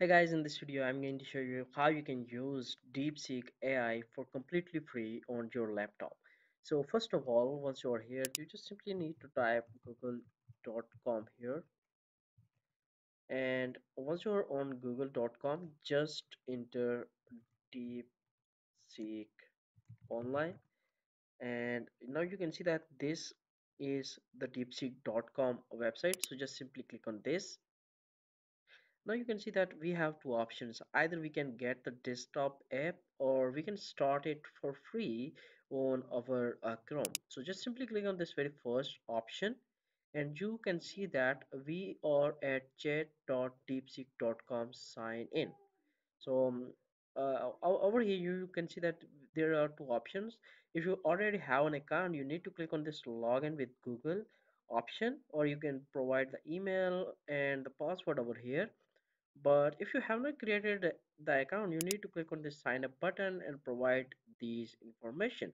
Hey guys, in this video I'm going to show you how you can use DeepSeek AI for completely free on your laptop. So first of all, once you are here, you just simply need to type google.com here, and once you are on google.com, just enter DeepSeek online, and now you can see that this is the deepseek.com website. So just simply click on this. Now you can see that we have two options. Either we can get the desktop app or we can start it for free on our Chrome. So just simply click on this very first option, and you can see that we are at chat.deepseek.com sign in. So over here you can see that there are two options. If you already have an account, you need to click on this login with Google option, or you can provide the email and the password over here. But if you have not created the account, you need to click on this sign up button and provide these information.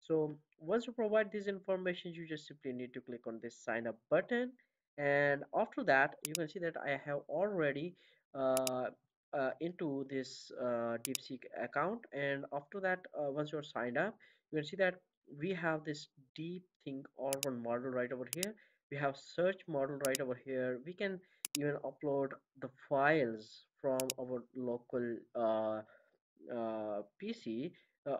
So once you provide these information, you just simply need to click on this sign up button, and after that you can see that I have already into this DeepSeek account. And after that, once you're signed up, you can see that we have this DeepSeek model right over here. We have search model right over here. We can even upload the files from our local PC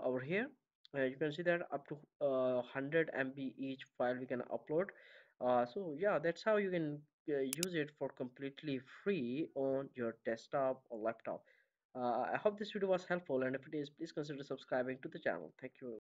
over here. You can see that up to 100 MB each file we can upload. So yeah, that's how you can use it for completely free on your desktop or laptop. I hope this video was helpful, and if it is, please consider subscribing to the channel. Thank you.